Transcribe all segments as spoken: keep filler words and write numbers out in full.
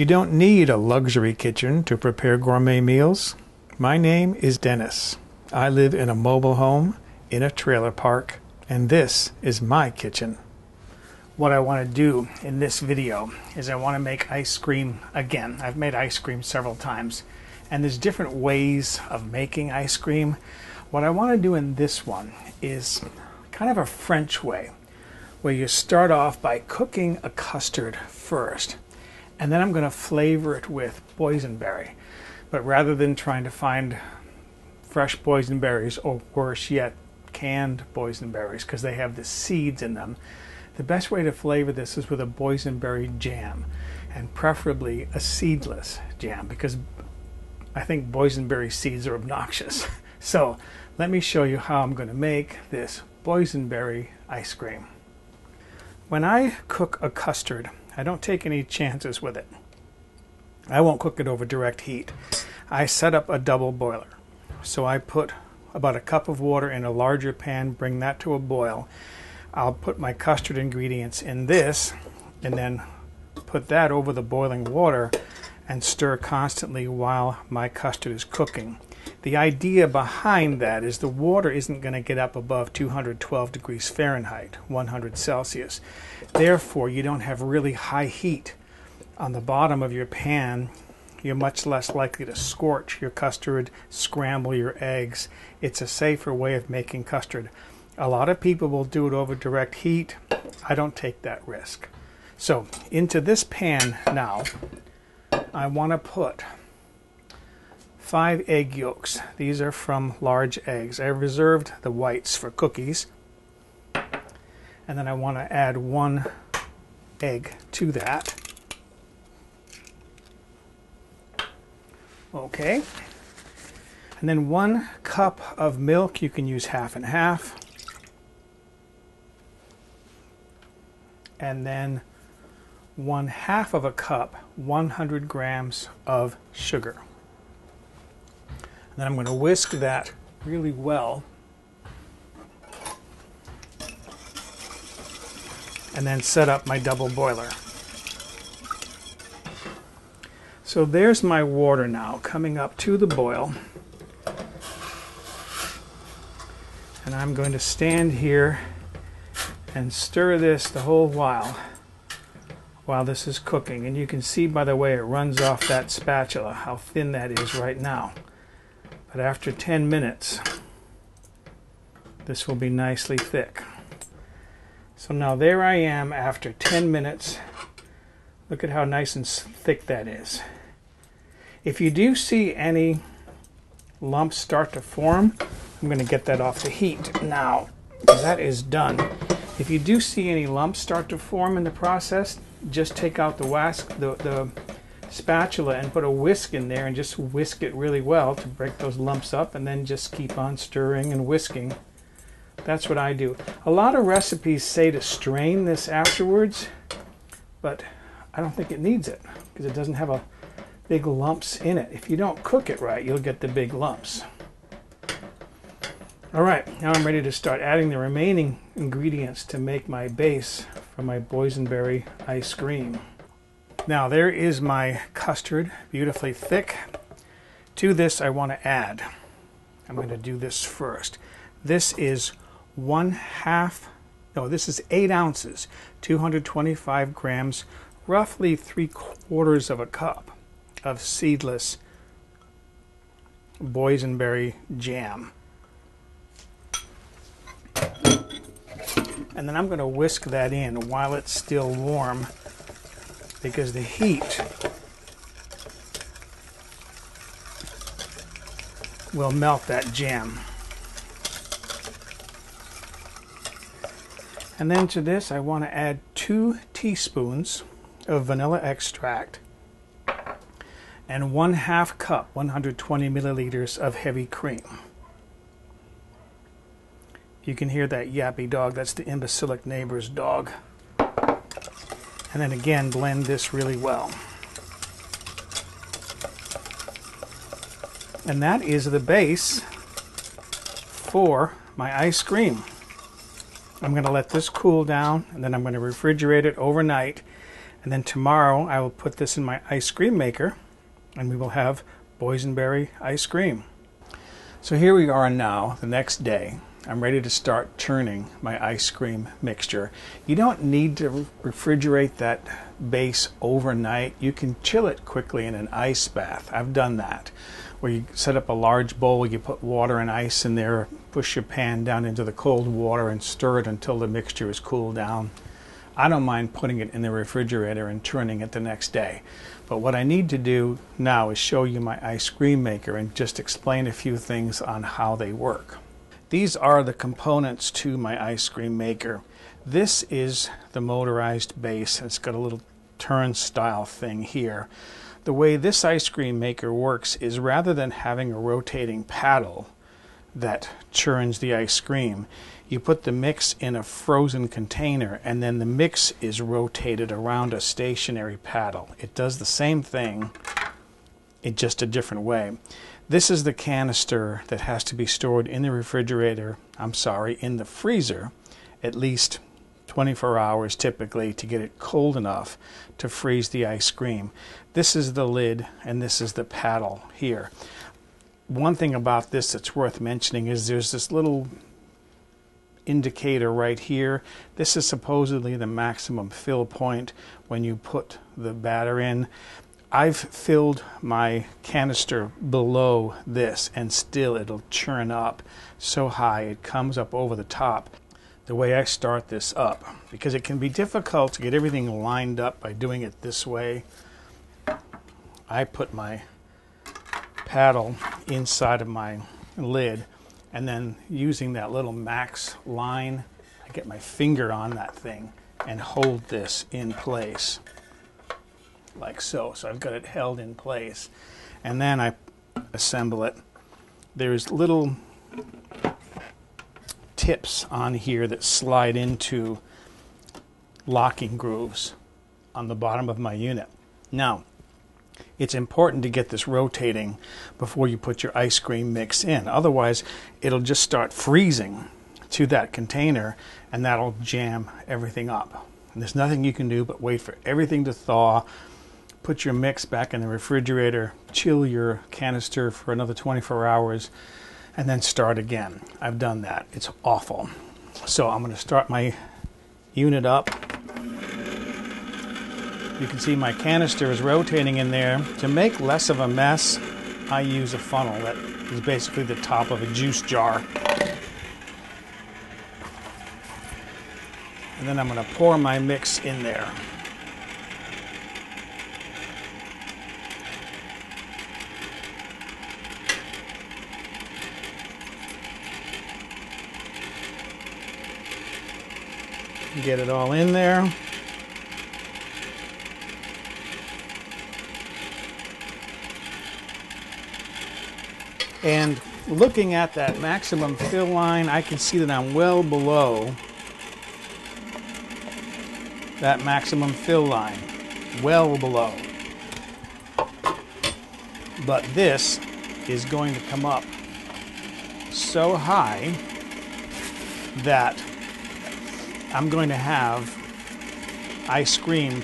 You don't need a luxury kitchen to prepare gourmet meals. My name is Dennis. I live in a mobile home in a trailer park, and this is my kitchen. What I want to do in this video is I want to make ice cream again. I've made ice cream several times, and there's different ways of making ice cream. What I want to do in this one is kind of a French way, where you start off by cooking a custard first, and then I'm going to flavor it with boysenberry. But rather than trying to find fresh boysenberries, or worse yet, canned boysenberries, because they have the seeds in them, the best way to flavor this is with a boysenberry jam, and preferably a seedless jam, because I think boysenberry seeds are obnoxious. So let me show you how I'm going to make this boysenberry ice cream. When I cook a custard, I don't take any chances with it. I won't cook it over direct heat. I set up a double boiler. So I put about a cup of water in a larger pan, bring that to a boil. I'll put my custard ingredients in this and then put that over the boiling water and stir constantly while my custard is cooking. The idea behind that is the water isn't going to get up above two hundred twelve degrees Fahrenheit, one hundred Celsius. Therefore, you don't have really high heat on the bottom of your pan. You're much less likely to scorch your custard, scramble your eggs. It's a safer way of making custard. A lot of people will do it over direct heat. I don't take that risk. So into this pan now, I want to put five egg yolks. These are from large eggs. I reserved the whites for cookies. And then I want to add one egg to that. Okay, and then one cup of milk. You can use half and half, and then one half of a cup, one hundred grams of sugar. And then I'm going to whisk that really well, and then set up my double boiler. So there's my water now coming up to the boil, and I'm going to stand here and stir this the whole while while this is cooking. And you can see by the way it runs off that spatula how thin that is right now, but after ten minutes this will be nicely thick. So now there I am after ten minutes. Look at how nice and thick that is. If you do see any lumps start to form, I'm going to get that off the heat now. That is done. If you do see any lumps start to form in the process, just take out the whisk, the, the spatula, and put a whisk in there and just whisk it really well to break those lumps up, and then just keep on stirring and whisking. That's what I do. A lot of recipes say to strain this afterwards, but I don't think it needs it because it doesn't have a big lumps in it. If you don't cook it right, you'll get the big lumps. All right, now I'm ready to start adding the remaining ingredients to make my base for my boysenberry ice cream. Now there is my custard, beautifully thick. To this I want to add, I'm going to do this first. This is one half, no, this is eight ounces, two hundred twenty-five grams, roughly three quarters of a cup of seedless boysenberry jam. And then I'm going to whisk that in while it's still warm, because the heat will melt that jam. And then to this I want to add two teaspoons of vanilla extract and one half cup, one hundred twenty milliliters of heavy cream. You can hear that yappy dog, that's the imbecilic neighbor's dog. And then again, blend this really well. And that is the base for my ice cream. I'm going to let this cool down, and then I'm going to refrigerate it overnight. And then tomorrow I will put this in my ice cream maker and we will have boysenberry ice cream. So here we are now, the next day. I'm ready to start churning my ice cream mixture. You don't need to refrigerate that base overnight. You can chill it quickly in an ice bath. I've done that, where you set up a large bowl, you put water and ice in there, push your pan down into the cold water and stir it until the mixture is cooled down. I don't mind putting it in the refrigerator and churning it the next day. But what I need to do now is show you my ice cream maker and just explain a few things on how they work. These are the components to my ice cream maker. This is the motorized base. It's got a little turnstile thing here. The way this ice cream maker works is rather than having a rotating paddle that churns the ice cream, you put the mix in a frozen container and then the mix is rotated around a stationary paddle. It does the same thing, in just a different way. This is the canister that has to be stored in the refrigerator, I'm sorry, in the freezer, at least twenty-four hours typically, to get it cold enough to freeze the ice cream. This is the lid and this is the paddle here. One thing about this that's worth mentioning is there's this little indicator right here. This is supposedly the maximum fill point when you put the batter in. I've filled my canister below this and still it'll churn up so high it comes up over the top. The way I start this up, because it can be difficult to get everything lined up by doing it this way, I put my paddle inside of my lid and then using that little max line, I get my finger on that thing and hold this in place. Like so. So I've got it held in place and then I assemble it. There's little tips on here that slide into locking grooves on the bottom of my unit. Now it's important to get this rotating before you put your ice cream mix in, otherwise it'll just start freezing to that container and that'll jam everything up. And there's nothing you can do but wait for everything to thaw. Put your mix back in the refrigerator, chill your canister for another twenty-four hours, and then start again. I've done that. It's awful. So I'm going to start my unit up. You can see my canister is rotating in there. To make less of a mess, I use a funnel that is basically the top of a juice jar. And then I'm going to pour my mix in there. Get it all in there. And looking at that maximum fill line, I can see that I'm well below that maximum fill line, well below. But this is going to come up so high that I'm going to have ice cream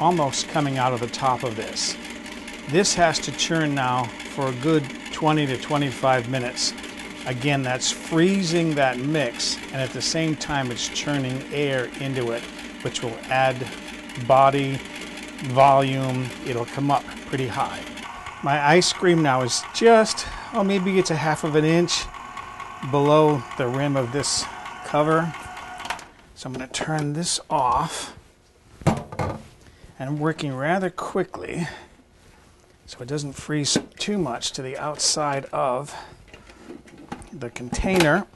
almost coming out of the top of this. This has to churn now for a good twenty to twenty-five minutes. Again, that's freezing that mix, and at the same time it's churning air into it, which will add body, volume. It'll come up pretty high. My ice cream now is just, oh, maybe it's a half of an inch below the rim of this cover. So I'm going to turn this off, and I'm working rather quickly so it doesn't freeze too much to the outside of the container.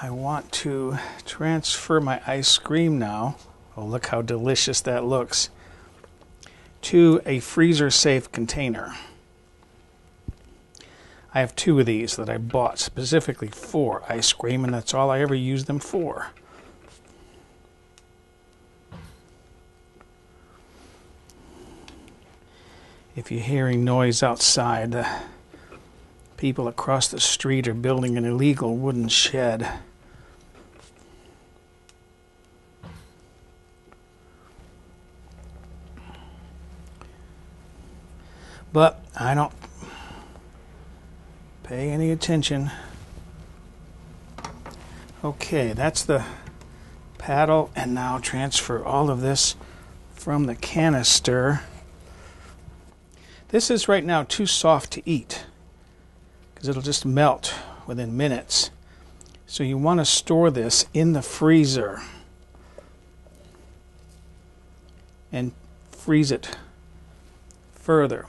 I want to transfer my ice cream now, oh look how delicious that looks, to a freezer safe container. I have two of these that I bought specifically for ice cream, and that's all I ever use them for. If you're hearing noise outside, uh, people across the street are building an illegal wooden shed. but I don't pay any attention. Okay, that's the paddle, and now transfer all of this from the canister. This is right now too soft to eat because it'll just melt within minutes. So you want to store this in the freezer and freeze it further.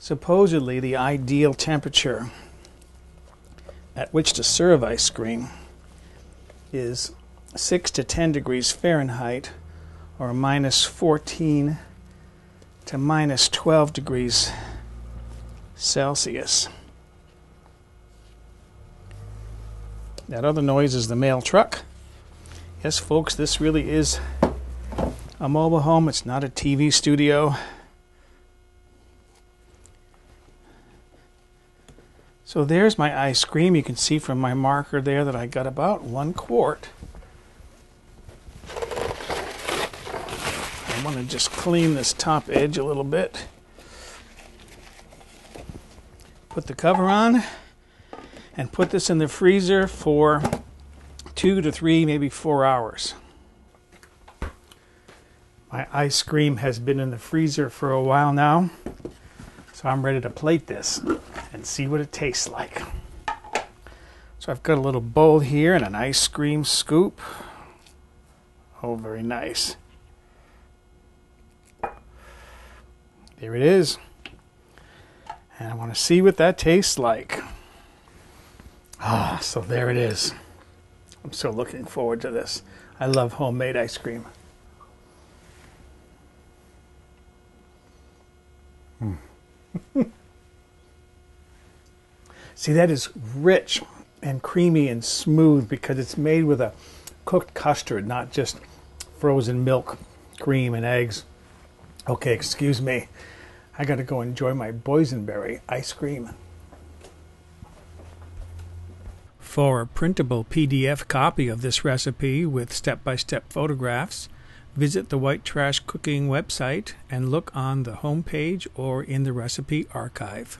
Supposedly the ideal temperature at which to serve ice cream is six to ten degrees Fahrenheit, or minus fourteen to minus twelve degrees Celsius. That other noise is the mail truck. Yes, folks, this really is a mobile home. It's not a T V studio. So there's my ice cream. You can see from my marker there that I got about one quart. I want to just clean this top edge a little bit. Put the cover on and put this in the freezer for two to three, maybe four hours. My ice cream has been in the freezer for a while now, so I'm ready to plate this and see what it tastes like. So I've got a little bowl here and an ice cream scoop. Oh, very nice. There it is. And I want to see what that tastes like. Ah, so there it is. I'm so looking forward to this. I love homemade ice cream. Hmm. See, that is rich and creamy and smooth because it's made with a cooked custard, not just frozen milk, cream, and eggs. Okay, excuse me. I gotta go enjoy my Boysenberry ice cream. For a printable P D F copy of this recipe with step-by-step photographs, visit the White Trash Cooking website and look on the homepage or in the recipe archive.